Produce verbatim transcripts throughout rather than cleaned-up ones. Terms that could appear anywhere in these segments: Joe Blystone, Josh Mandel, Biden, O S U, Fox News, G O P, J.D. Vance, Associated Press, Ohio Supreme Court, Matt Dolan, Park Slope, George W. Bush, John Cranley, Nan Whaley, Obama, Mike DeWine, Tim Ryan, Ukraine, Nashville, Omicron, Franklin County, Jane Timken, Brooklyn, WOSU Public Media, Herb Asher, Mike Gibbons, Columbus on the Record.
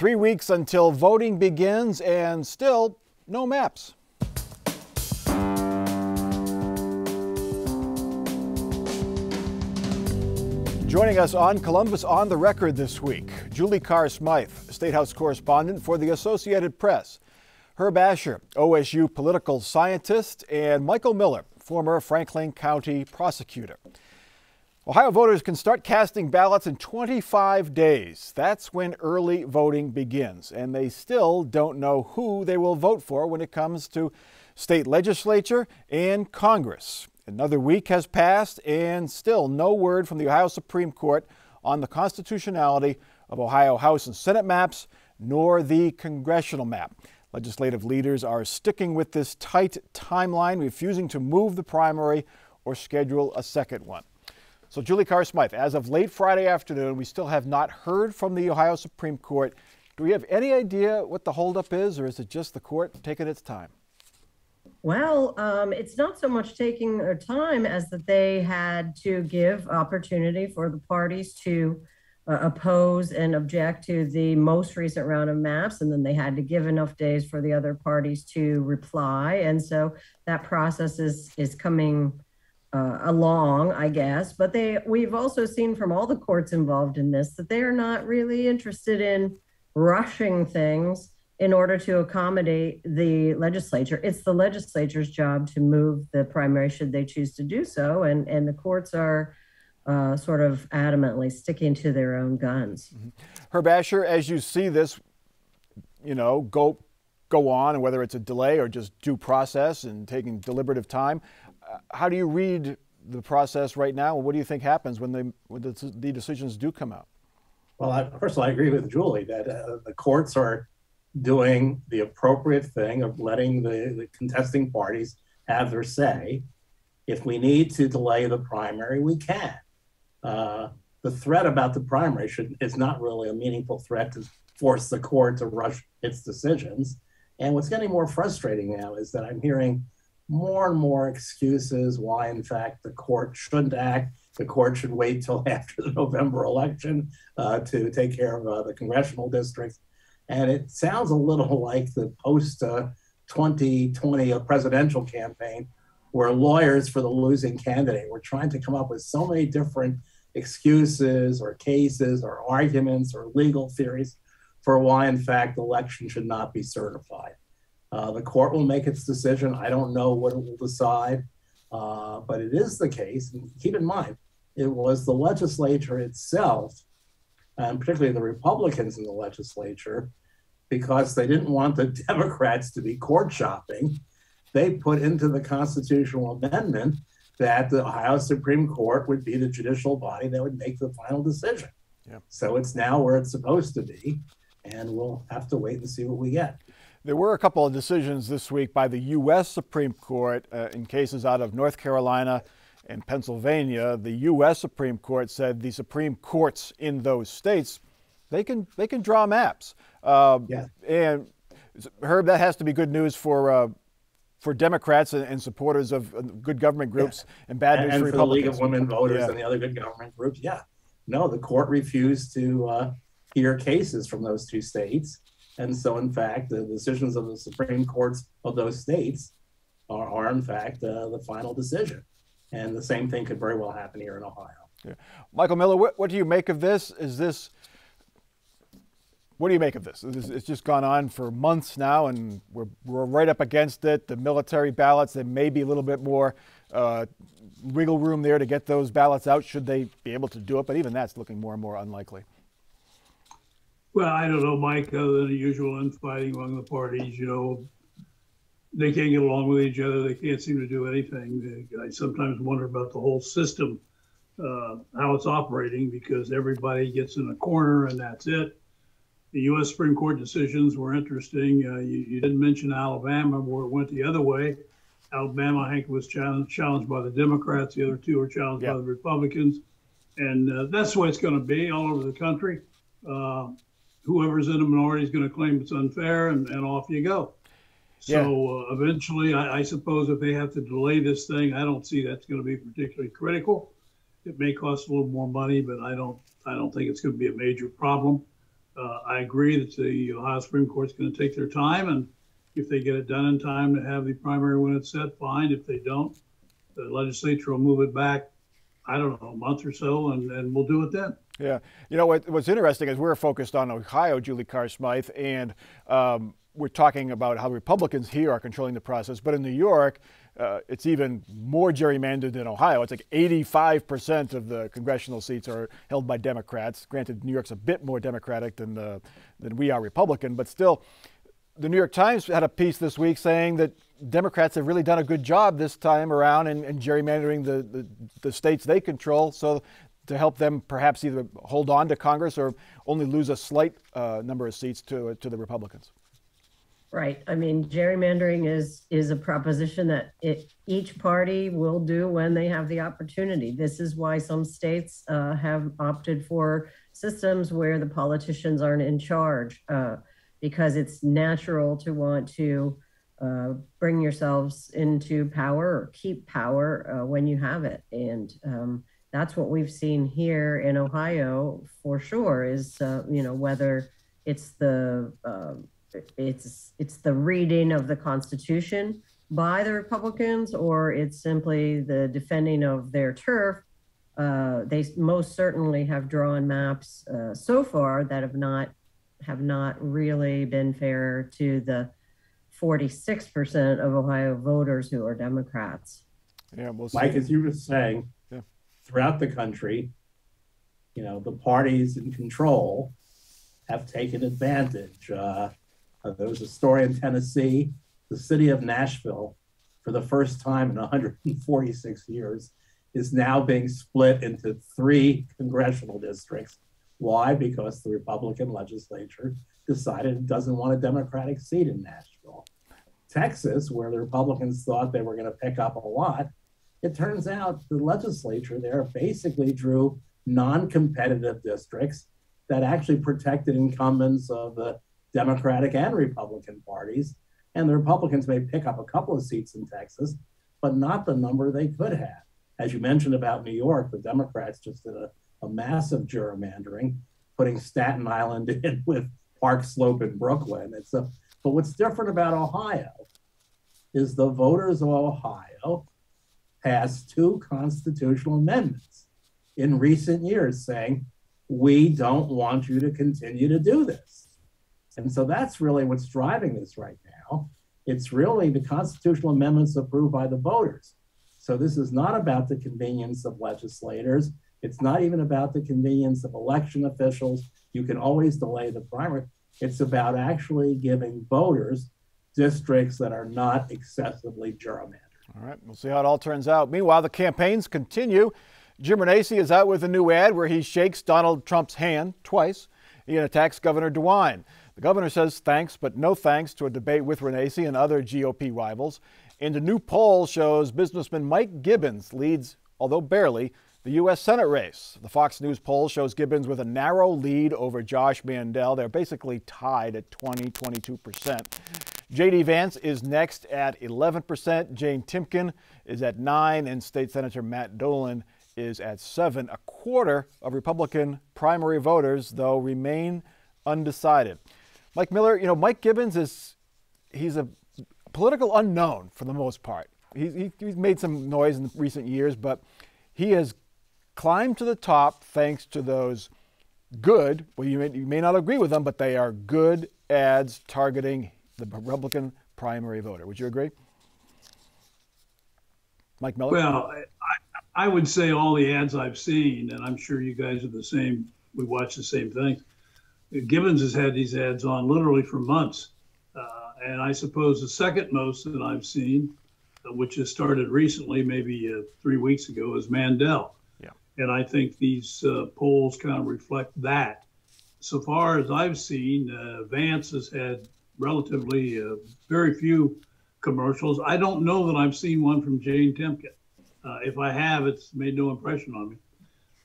Three weeks until voting begins and still no maps. Joining us on Columbus on the Record this week, Julie Carr Smyth, State House correspondent for the Associated Press, Herb Asher, O S U political scientist, and Michael Miller, former Franklin County prosecutor. Ohio voters can start casting ballots in twenty-five days. That's when early voting begins, and they still don't know who they will vote for when it comes to state legislature and Congress. Another week has passed, and still no word from the Ohio Supreme Court on the constitutionality of Ohio House and Senate maps, nor the congressional map. Legislative leaders are sticking with this tight timeline, refusing to move the primary or schedule a second one. So Julie Carr Smyth, as of late Friday afternoon, we still have not heard from the Ohio Supreme Court. Do we have any idea what the holdup is, or is it just the court taking its time? Well, um, it's not so much taking their time as that they had to give opportunity for the parties to uh, oppose and object to the most recent round of maps, and then they had to give enough days for the other parties to reply. And so that process is, is coming Uh, along, I guess, but they we've also seen from all the courts involved in this that they are not really interested in rushing things in order to accommodate the legislature. It's the legislature's job to move the primary should they choose to do so, and and the courts are uh, sort of adamantly sticking to their own guns. Mm-hmm. Herb Asher, as you see this, you know, go go on, and whether it's a delay or just due process and taking deliberative time, how do you read the process right now? What do you think happens when, they, when the, the decisions do come out? Well, I, first of all, I agree with Julie that uh, the courts are doing the appropriate thing of letting the, the contesting parties have their say. If we need to delay the primary, we can. Uh, the threat about the primary should, is not really a meaningful threat to force the court to rush its decisions. And what's getting more frustrating now is that I'm hearing more and more excuses why, in fact, the court shouldn't act. The court should wait till after the November election uh, to take care of uh, the congressional districts. And it sounds a little like the post-twenty twenty uh, presidential campaign, where lawyers for the losing candidate were trying to come up with so many different excuses or cases or arguments or legal theories for why, in fact, the election should not be certified. Uh, the court will make its decision. I don't know what it will decide, uh, but it is the case. And keep in mind, it was the legislature itself, and particularly the Republicans in the legislature, because they didn't want the Democrats to be court shopping, they put into the constitutional amendment that the Ohio Supreme Court would be the judicial body that would make the final decision. Yeah. So it's now where it's supposed to be, and we'll have to wait and see what we get. There were a couple of decisions this week by the U S Supreme Court uh, in cases out of North Carolina and Pennsylvania. The U S Supreme Court said the Supreme Courts in those states, they can they can draw maps. Uh, yeah. And Herb, that has to be good news for uh, for Democrats and, and supporters of good government groups, yeah. and bad news and, and for Republicans. The League of Women Voters, yeah. and the other good government groups. Yeah. No, the court refused to uh, hear cases from those two states. And so, in fact, the decisions of the Supreme Courts of those states are, are in fact, uh, the final decision. And the same thing could very well happen here in Ohio. Yeah. Michael Miller, what, what do you make of this? Is this, what do you make of this? It's just gone on for months now, and we're, we're right up against it. The military ballots, there may be a little bit more uh, wiggle room there to get those ballots out should they be able to do it. But even that's looking more and more unlikely. Well, I don't know, Mike, other than the usual infighting among the parties. You know, they can't get along with each other. They can't seem to do anything. I sometimes wonder about the whole system, uh, how it's operating, because everybody gets in a corner and that's it. The U S Supreme Court decisions were interesting. Uh, you, you didn't mention Alabama, where it went the other way. Alabama, I think, was challenged, challenged by the Democrats. The other two were challenged yeah. by the Republicans. And uh, that's the way it's going to be all over the country. Uh, Whoever's in a minority is going to claim it's unfair, and, and off you go. So yeah. uh, eventually, I, I suppose if they have to delay this thing, I don't see that's going to be particularly critical. It may cost a little more money, but I don't, I don't think it's going to be a major problem. uh, I agree that the Ohio Supreme Court's going to take their time, and if they get it done in time to have the primary when it's set, fine. If they don't, the legislature will move it back, I don't know, a month or so, and, and we'll do it then. Yeah. You know, what, what's interesting is we're focused on Ohio, Julie Carr Smyth, and um, we're talking about how Republicans here are controlling the process. But in New York, uh, it's even more gerrymandered than Ohio. It's like eighty-five percent of the congressional seats are held by Democrats. Granted, New York's a bit more Democratic than, the, than we are Republican, but still. The New York Times had a piece this week saying that Democrats have really done a good job this time around in, in gerrymandering the, the, the states they control, so to help them perhaps either hold on to Congress or only lose a slight uh, number of seats to, to the Republicans. Right. I mean, gerrymandering is, is a proposition that it, each party will do when they have the opportunity. This is why some states uh, have opted for systems where the politicians aren't in charge. Uh, because it's natural to want to uh, bring yourselves into power or keep power uh, when you have it. And um, that's what we've seen here in Ohio for sure is, uh, you know, whether it's the, uh, it's, it's the reading of the Constitution by the Republicans or it's simply the defending of their turf. Uh, they most certainly have drawn maps uh, so far that have not have not really been fair to the forty-six percent of Ohio voters who are Democrats. Yeah, we'll see. Mike, as you were saying, yeah. Throughout the country, you know, the parties in control have taken advantage. Uh, there was a story in Tennessee, the city of Nashville, for the first time in one hundred forty-six years, is now being split into three congressional districts. Why? Because the Republican legislature decided it doesn't want a Democratic seat in Nashville. Texas, where the Republicans thought they were going to pick up a lot, it turns out the legislature there basically drew non-competitive districts that actually protected incumbents of the Democratic and Republican parties. And the Republicans may pick up a couple of seats in Texas, but not the number they could have. As you mentioned about New York, the Democrats just did a a massive gerrymandering, putting Staten Island in with Park Slope in Brooklyn. It's a, but what's different about Ohio is the voters of Ohio passed two constitutional amendments in recent years saying, we don't want you to continue to do this. And so that's really what's driving this right now. It's really the constitutional amendments approved by the voters. So this is not about the convenience of legislators. It's not even about the convenience of election officials. You can always delay the primary. It's about actually giving voters districts that are not excessively gerrymandered. All right, we'll see how it all turns out. Meanwhile, the campaigns continue. Jim Renacci is out with a new ad where he shakes Donald Trump's hand twice. He attacks Governor DeWine. The governor says thanks, but no thanks to a debate with Renacci and other G O P rivals. And a new poll shows businessman Mike Gibbons leads, although barely, the U S Senate race. The Fox News poll shows Gibbons with a narrow lead over Josh Mandel. They're basically tied at twenty, twenty-two percent. J D. Vance is next at eleven percent. Jane Timken is at nine, and State Senator Matt Dolan is at seven. A quarter of Republican primary voters, though, remain undecided. Mike Miller, you know, Mike Gibbons is, he's a political unknown for the most part. He's, he's made some noise in recent years, but he has climbed to the top thanks to those good, well, you may, you may not agree with them, but they are good ads targeting the Republican primary voter. Would you agree? Mike Miller? Well, I, I would say all the ads I've seen, and I'm sure you guys are the same, we watch the same things. Gibbons has had these ads on literally for months. Uh, and I suppose the second most that I've seen, which has started recently, maybe uh, three weeks ago, is Mandel. Yeah. And I think these uh, polls kind of reflect that. So far as I've seen, uh, Vance has had relatively uh, very few commercials. I don't know that I've seen one from Jane Timken. Uh, if I have, it's made no impression on me.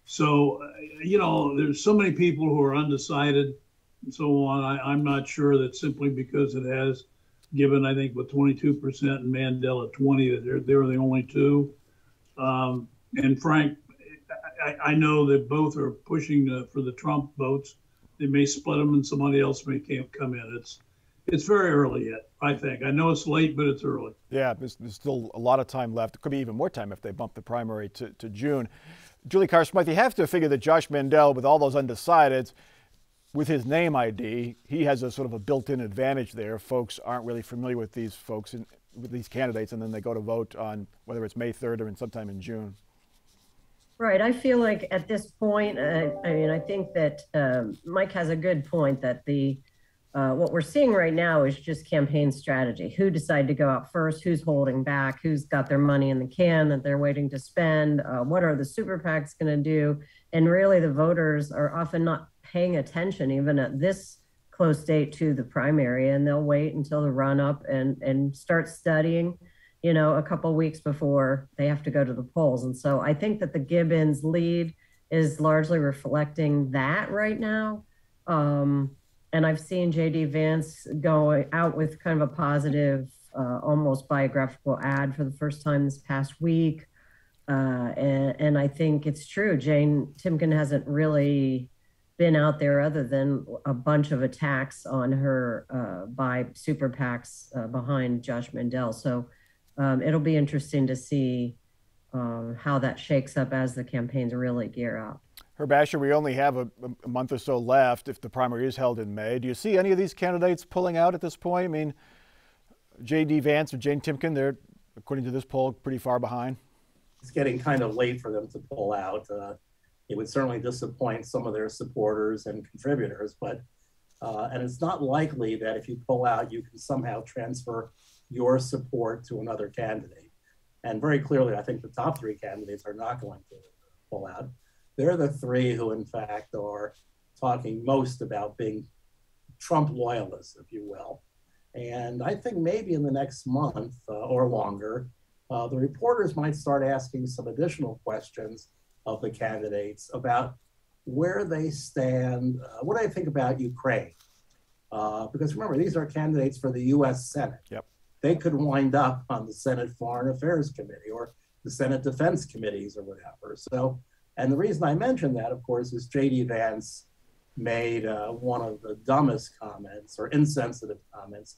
So, uh, you know, there's so many people who are undecided and so on. I, I'm not sure that simply because it has Given, I think, with twenty-two percent and Mandel at twenty, they're, they're the only two. Um, and Frank, I, I know that both are pushing the, for the Trump votes. They may split them and somebody else may come in. It's it's very early yet, I think. I know it's late, but it's early. Yeah, there's, there's still a lot of time left. It could be even more time if they bump the primary to, to June. Julie Carr Smyth, you have to figure that Josh Mandel, with all those undecideds, with his name I D, he has a sort of a built-in advantage there. Folks aren't really familiar with these folks, in, with these candidates, and then they go to vote on whether it's May third or in sometime in June. Right. I feel like at this point, uh, I mean, I think that um, Mike has a good point that the uh, what we're seeing right now is just campaign strategy. Who decided to go out first? Who's holding back? Who's got their money in the can that they're waiting to spend? Uh, what are the super PACs going to do? And really, the voters are often not paying attention even at this close date to the primary, and they'll wait until the run up and, and start studying, you know, a couple of weeks before they have to go to the polls. And so I think that the Gibbons lead is largely reflecting that right now. Um, and I've seen J D. Vance go out with kind of a positive, uh, almost biographical ad for the first time this past week. Uh, and, and I think it's true. Jane Timken hasn't really been out there other than a bunch of attacks on her uh, by super PACs uh, behind Josh Mandel. So um, it'll be interesting to see um, how that shakes up as the campaigns really gear up. Herb Asher, we only have a, a month or so left if the primary is held in May. Do you see any of these candidates pulling out at this point? I mean, J D. Vance or Jane Timken, they're, according to this poll, pretty far behind. It's getting kind of late for them to pull out. Uh, It would certainly disappoint some of their supporters and contributors, but, uh, and it's not likely that if you pull out, you can somehow transfer your support to another candidate. And very clearly, I think the top three candidates are not going to pull out. They're the three who, in fact, are talking most about being Trump loyalists, if you will. And I think maybe in the next month uh, or longer, uh, the reporters might start asking some additional questions of the candidates about where they stand, uh, what do they think about Ukraine? Uh, because remember, these are candidates for the U S Senate. Yep. They could wind up on the Senate Foreign Affairs Committee or the Senate Defense Committees or whatever. So, and the reason I mentioned that, of course, is J D. Vance made uh, one of the dumbest comments or insensitive comments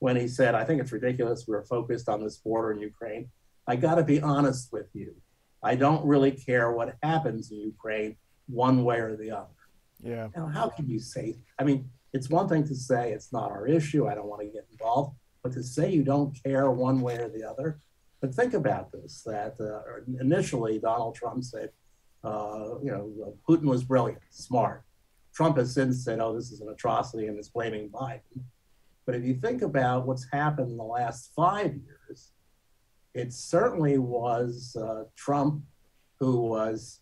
when he said, I think it's ridiculous we're focused on this border in Ukraine. I gotta be honest with you. I don't really care what happens in Ukraine one way or the other. Yeah. Now, how can you say, I mean, it's one thing to say it's not our issue, I don't want to get involved, but to say you don't care one way or the other. But think about this, that uh, initially Donald Trump said, uh, you know, Putin was brilliant, smart. Trump has since said, oh, this is an atrocity and is blaming Biden. But if you think about what's happened in the last five years, it certainly was uh, Trump who was,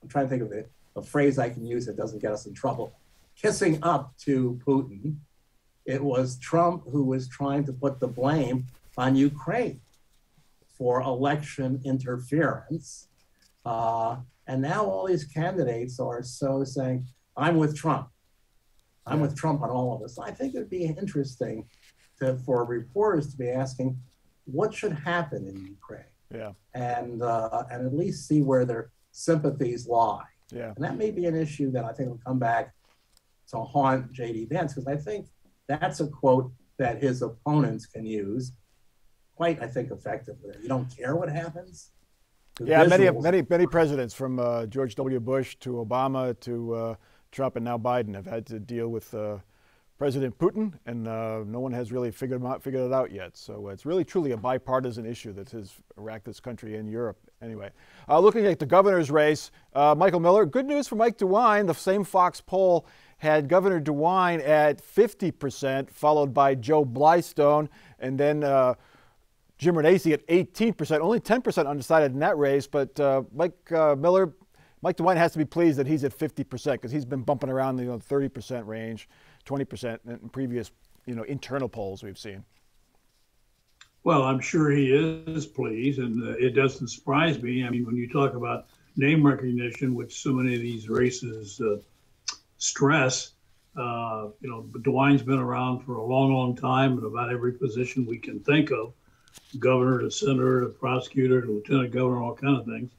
I'm trying to think of the, a phrase I can use that doesn't get us in trouble, kissing up to Putin. It was Trump who was trying to put the blame on Ukraine for election interference. Uh, and now all these candidates are so saying, I'm with Trump. I'm with Trump on all of this. I think it'd be interesting to, for reporters to be asking, what should happen in Ukraine? Yeah, and uh, and at least see where their sympathies lie. Yeah, and that may be an issue that I think will come back to haunt J D. Vance, because I think that's a quote that his opponents can use quite, I think, effectively. You don't care what happens. The yeah, many many many presidents from uh, George W. Bush to Obama to uh, Trump and now Biden have had to deal with Uh, President Putin, and uh, no one has really figured, out, figured it out yet. So it's really truly a bipartisan issue that has racked this country and Europe anyway. Uh, looking at the governor's race, uh, Michael Miller, good news for Mike DeWine. The same Fox poll had Governor DeWine at fifty percent, followed by Joe Blystone, and then uh, Jim Renacci at eighteen percent, only ten percent undecided in that race. But uh, Mike uh, Miller, Mike DeWine has to be pleased that he's at fifty percent because he's been bumping around the you know, thirty percent range, twenty percent in previous, you know, internal polls we've seen. Well, I'm sure he is pleased, and uh, it doesn't surprise me. I mean, when you talk about name recognition, which so many of these races uh, stress, uh, you know, DeWine's been around for a long, long time in about every position we can think of, governor to senator to prosecutor to lieutenant governor, all kind of things.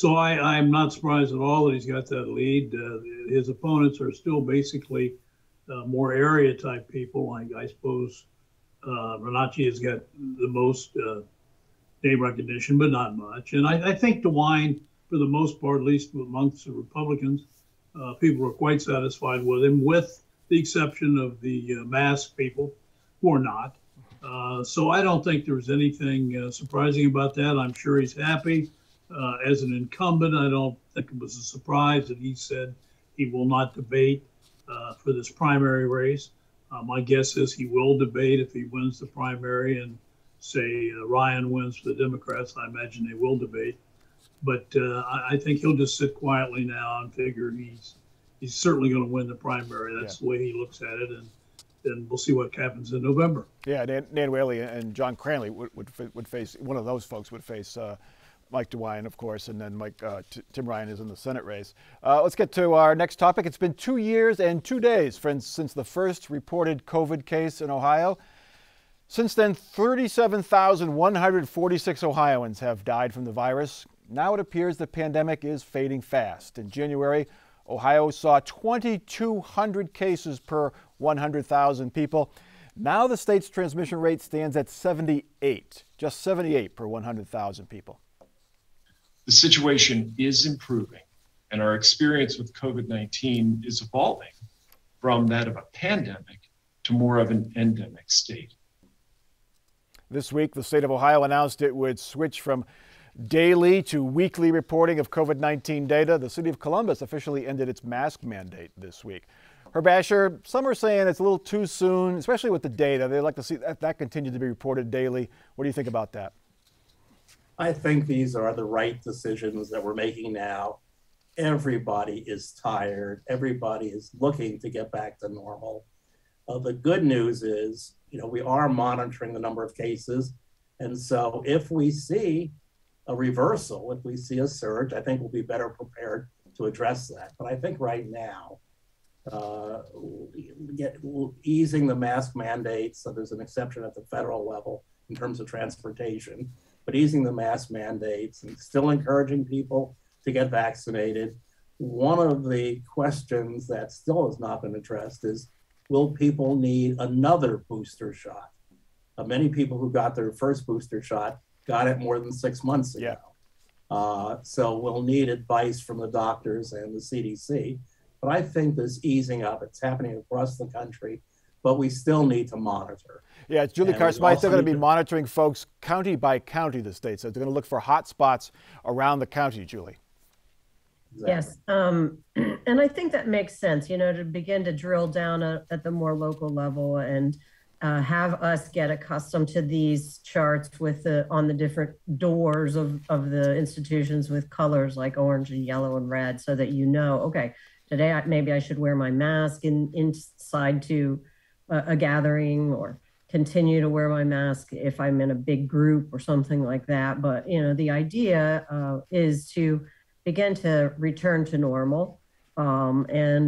So I, I'm not surprised at all that he's got that lead. Uh, his opponents are still basically uh, more area type people. Like, I suppose uh, Renacci has got the most uh, name recognition, but not much. And I, I think DeWine, for the most part, at least amongst the Republicans, uh, people are quite satisfied with him, with the exception of the uh, mask people who are not. Uh, so I don't think there's anything uh, surprising about that. I'm sure he's happy. Uh, as an incumbent, I don't think it was a surprise that he said he will not debate uh, for this primary race. Uh, my guess is he will debate if he wins the primary, and say uh, Ryan wins for the Democrats. I imagine they will debate. But uh, I, I think he'll just sit quietly now and figure he's he's certainly going to win the primary. That's yeah. the way he looks at it. And And we'll see what happens in November. Yeah, Nan, Nan Whaley and John Cranley would, would would face, one of those folks would face uh, Mike DeWine, of course, and then Mike uh, T Tim Ryan is in the Senate race. Uh, let's get to our next topic. It's been two years and two days, friends, since the first reported COVID case in Ohio. Since then, thirty-seven thousand one hundred forty-six Ohioans have died from the virus. Now it appears the pandemic is fading fast. In January, Ohio saw twenty-two hundred cases per one hundred thousand people. Now the state's transmission rate stands at seventy-eight, just seventy-eight per one hundred thousand people. The situation is improving, and our experience with COVID nineteen is evolving from that of a pandemic to more of an endemic state. This week, the state of Ohio announced it would switch from daily to weekly reporting of COVID nineteen data. The city of Columbus officially ended its mask mandate this week. Herb Asher, some are saying it's a little too soon, especially with the data. They'd like to see that, that continue to be reported daily. What do you think about that? I think these are the right decisions that we're making now. Everybody is tired. Everybody is looking to get back to normal. Uh, the good news is, you know, we are monitoring the number of cases. And so if we see a reversal, if we see a surge, I think we'll be better prepared to address that. But I think right now, uh, get, easing the mask mandates, so there's an exception at the federal level in terms of transportation, but easing the mask mandates and still encouraging people to get vaccinated. One of the questions that still has not been addressed is, will people need another booster shot? Uh, many people who got their first booster shot got it more than six months ago. Yeah. Uh, so we'll need advice from the doctors and the C D C. But I think this easing up, it's happening across the country, but we still need to monitor. Yeah, it's Julie Carr Smyth. They're going to be monitoring folks county by county, the state. So they're going to look for hot spots around the county, Julie. Exactly. Yes, um, and I think that makes sense, you know, to begin to drill down a, at the more local level and Uh, have us get accustomed to these charts with the on the different doors of, of the institutions with colors like orange and yellow and red, so that you know, okay, today I, maybe I should wear my mask in, inside to uh, a gathering, or continue to wear my mask if I'm in a big group or something like that. But, you know, the idea uh, is to begin to return to normal, um, and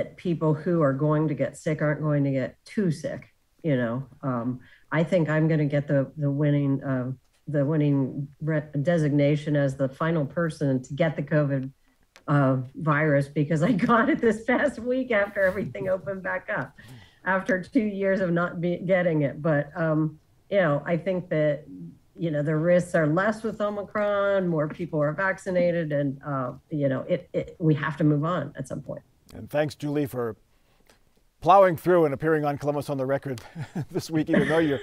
that people who are going to get sick aren't going to get too sick, you know. Um, I think I'm going to get the the winning uh, the winning designation as the final person to get the COVID uh, virus, because I got it this past week after everything opened back up, after two years of not be getting it. But um, you know, I think that you know the risks are less with Omicron. More people are vaccinated, and uh, you know, it, it. We have to move on at some point. And thanks, Julie, for plowing through and appearing on Columbus on the Record this week, even though you're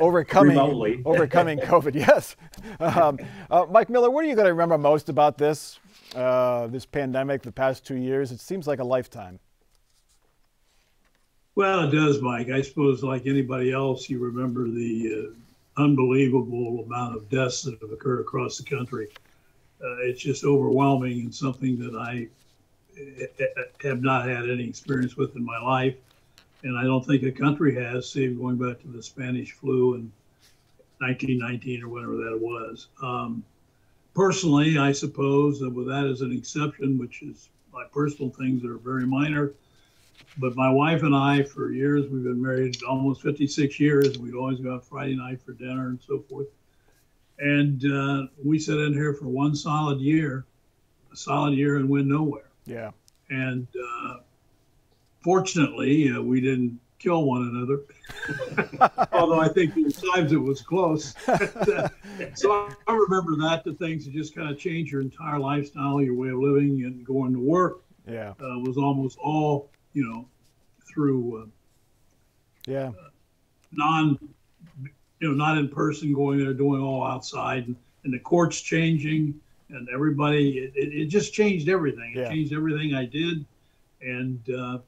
overcoming overcoming COVID. Yes. Um, uh, Mike Miller, what are you going to remember most about this, uh, this pandemic, the past two years? It seems like a lifetime. Well, it does, Mike. I suppose, like anybody else, you remember the uh, unbelievable amount of deaths that have occurred across the country. Uh, it's just overwhelming, and something that I have not had any experience with in my life, and I don't think the country has, save going back to the Spanish flu in nineteen nineteen or whatever that was. Um, personally, I suppose that, with that as an exception, which is my personal things that are very minor, but my wife and I, for years, we've been married almost fifty-six years, and we'd always go out Friday night for dinner and so forth. And uh, we sit in here for one solid year, a solid year and went nowhere. Yeah. And uh, fortunately, uh, we didn't kill one another, although I think there's times it was close. But, uh, so I remember that, the things that just kind of change your entire lifestyle, your way of living and going to work. Yeah, uh, was almost all, you know, through uh, yeah, uh, non, you know, not in person, going there, doing all outside, and, and the courts changing, and everybody, it, it, it just changed everything. It yeah. changed everything I did, and uh,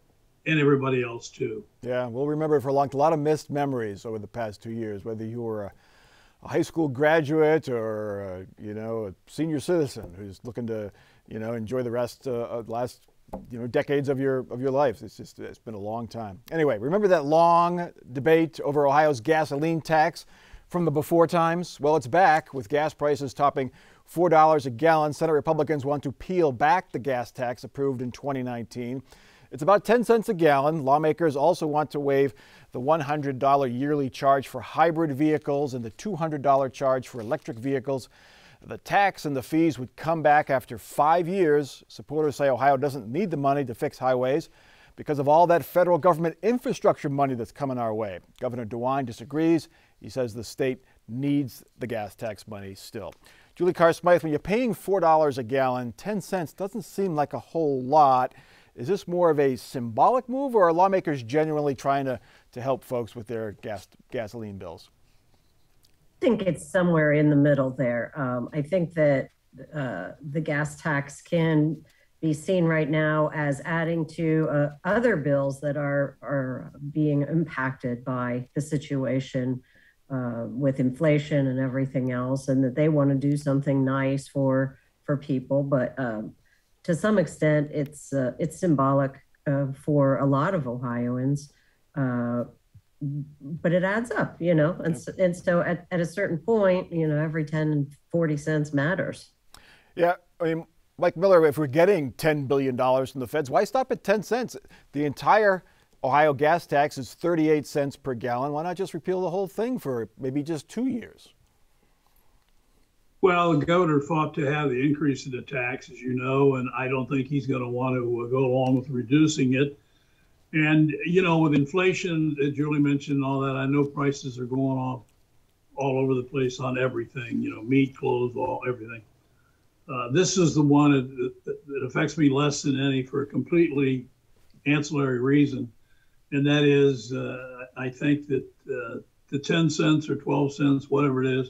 and everybody else too. Yeah, we'll remember it for a long, a lot of missed memories over the past two years. Whether you were a, a high school graduate or a, you know, a senior citizen who's looking to, you know, enjoy the rest uh, of last, you know, decades of your of your life. It's just, it's been a long time. Anyway, remember that long debate over Ohio's gasoline tax from the before times? Well, it's back with gas prices topping four dollars a gallon. Senate Republicans want to peel back the gas tax approved in twenty nineteen. It's about ten cents a gallon. Lawmakers also want to waive the one hundred dollar yearly charge for hybrid vehicles and the two hundred dollar charge for electric vehicles. The tax and the fees would come back after five years. Supporters say Ohio doesn't need the money to fix highways because of all that federal government infrastructure money that's coming our way. Governor DeWine disagrees. He says the state needs the gas tax money still. Julie Carr Smyth, when you're paying four dollars a gallon, ten cents doesn't seem like a whole lot. Is this more of a symbolic move, or are lawmakers genuinely trying to, to help folks with their gas, gasoline bills? I think it's somewhere in the middle there. Um, I think that uh, the gas tax can be seen right now as adding to uh, other bills that are, are being impacted by the situation uh, with inflation and everything else, and that they want to do something nice for for people. But um, to some extent, it's uh, it's symbolic uh, for a lot of Ohioans. Uh, But it adds up, you know, and so, and so at, at a certain point, you know, every ten and forty cents matters. Yeah. I mean, Mike Miller, if we're getting ten billion dollars from the feds, why stop at ten cents? The entire Ohio gas tax is thirty-eight cents per gallon. Why not just repeal the whole thing for maybe just two years? Well, the governor fought to have the increase in the tax, as you know, and I don't think he's going to want to go along with reducing it. And, you know, with inflation, as Julie mentioned, and all that, I know prices are going off all over the place on everything, you know, meat, clothes, all, everything. Uh, this is the one that, that, that affects me less than any, for a completely ancillary reason. And that is, uh, I think that uh, the ten cents or twelve cents, whatever it is,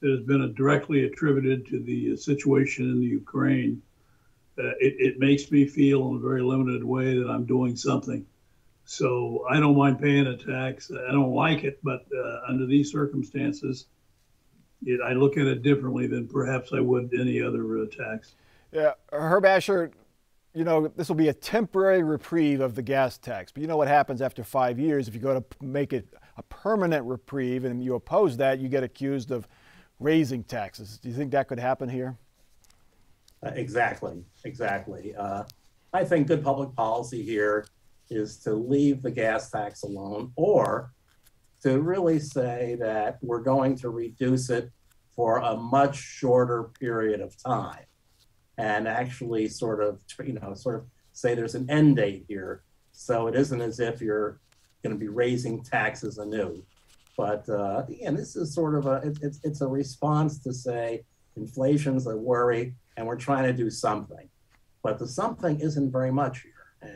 that has been directly attributed to the situation in the Ukraine. Uh, it, it makes me feel in a very limited way that I'm doing something. So I don't mind paying a tax. I don't like it, but uh, under these circumstances, it, I look at it differently than perhaps I would any other uh, tax. Yeah, Herb Asher, you know, this will be a temporary reprieve of the gas tax. But you know what happens after five years if you go to make it a permanent reprieve and you oppose that, you get accused of raising taxes. Do you think that could happen here? Uh, exactly, exactly. Uh, I think good public policy here is to leave the gas tax alone, or to really say that we're going to reduce it for a much shorter period of time, and actually sort of, you know, sort of say there's an end date here. So it isn't as if you're going to be raising taxes anew. But uh, again, this is sort of a, it, it's, it's a response to say inflation's a worry and we're trying to do something. But the something isn't very much here.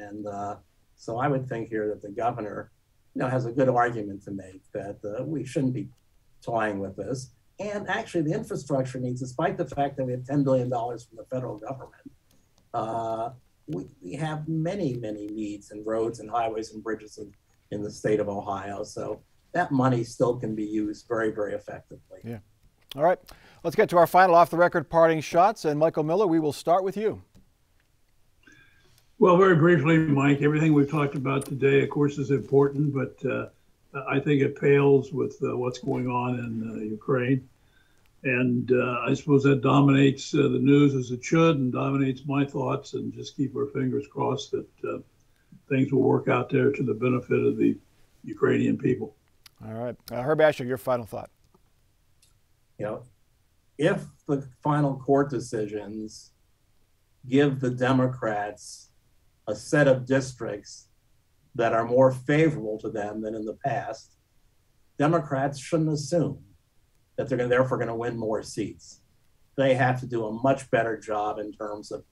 And uh, so I would think here that the governor, you know, has a good argument to make that uh, we shouldn't be toying with this. And actually the infrastructure needs, despite the fact that we have ten billion dollars from the federal government, uh, we, we have many, many needs in roads and highways and bridges in, in the state of Ohio. So that money still can be used very, very effectively. Yeah. All right, let's get to our final off-the-record parting shots. And Michael Miller, we will start with you. Well, very briefly, Mike, everything we've talked about today, of course, is important, but uh, I think it pales with uh, what's going on in uh, Ukraine. And uh, I suppose that dominates uh, the news as it should, and dominates my thoughts, and just keep our fingers crossed that uh, things will work out there to the benefit of the Ukrainian people. All right. Uh, Herb Asher, your final thought. You know, if the final court decisions give the Democrats a set of districts that are more favorable to them than in the past, Democrats shouldn't assume that they're gonna, therefore going to win more seats. They have to do a much better job in terms of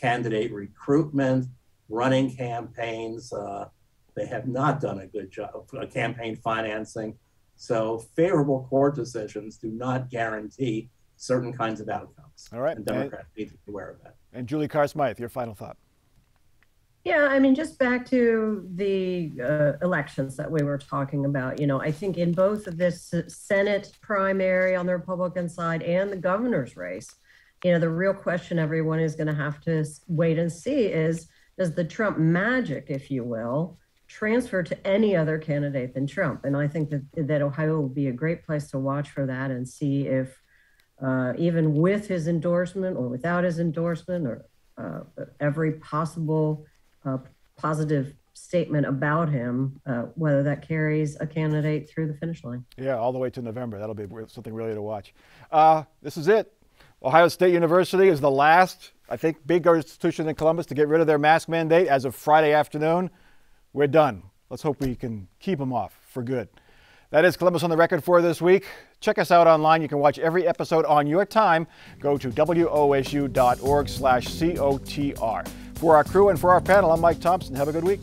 candidate recruitment, running campaigns. Uh, they have not done a good job of campaign financing. So favorable court decisions do not guarantee certain kinds of outcomes. All right. And Democrats and, need to be aware of that. And Julie Carr Smyth, your final thought. Yeah, I mean, just back to the uh, elections that we were talking about, you know, I think in both of this Senate primary on the Republican side and the governor's race, you know, the real question everyone is going to have to wait and see is, does the Trump magic, if you will, transfer to any other candidate than Trump? And I think that, that Ohio will be a great place to watch for that and see if uh, even with his endorsement or without his endorsement or uh, every possible a positive statement about him, uh, whether that carries a candidate through the finish line. Yeah, all the way to November. That'll be something really to watch. Uh, this is it. Ohio State University is the last, I think, big institution in Columbus to get rid of their mask mandate as of Friday afternoon. We're done. Let's hope we can keep them off for good. That is Columbus on the Record for this week. Check us out online. You can watch every episode on your time. Go to W O S U dot org slash C O T R. For our crew and for our panel, I'm Mike Thompson. Have a good week.